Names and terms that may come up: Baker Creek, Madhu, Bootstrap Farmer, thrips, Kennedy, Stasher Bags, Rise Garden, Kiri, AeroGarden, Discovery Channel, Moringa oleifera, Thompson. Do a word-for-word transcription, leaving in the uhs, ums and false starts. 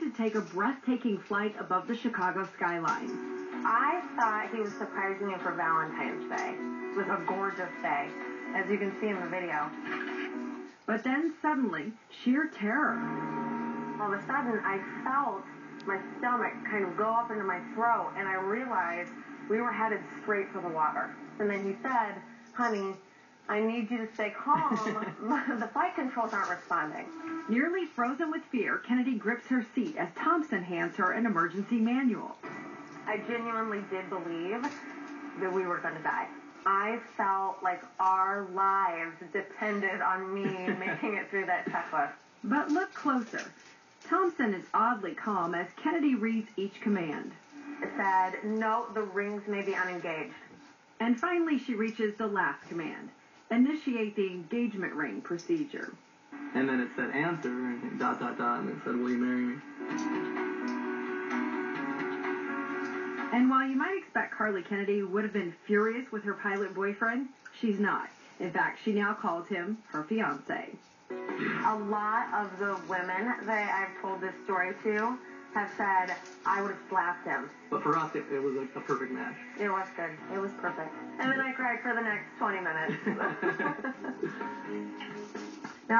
to take a breathtaking flight above the Chicago skyline. I thought he was surprising me for Valentine's Day with a gorgeous day, as you can see in the video. But then suddenly, sheer terror. All of a sudden, I felt my stomach kind of go up into my throat, and I realized we were headed straight for the water. And then he said, honey, I need you to stay calm. The flight controls aren't responding. Nearly frozen with fear, Kennedy grips her seat as Thompson hands her an emergency manual. I genuinely did believe that we were going to die. I felt like our lives depended on me making it through that checklist. But look closer. Thompson is oddly calm as Kennedy reads each command. It said, no, the rings may be unengaged. And finally, she reaches the last command. Initiate the engagement ring procedure. And then it said answer, and dot, dot, dot, and it said, will you marry me? And while you might expect Carly Kennedy would have been furious with her pilot boyfriend, she's not. In fact, she now calls him her fiancé. A lot of the women that I've told this story to have said, I would have slapped him. But for us, it, it was a, a perfect match. It was good. It was perfect. And then I cried for the next twenty minutes.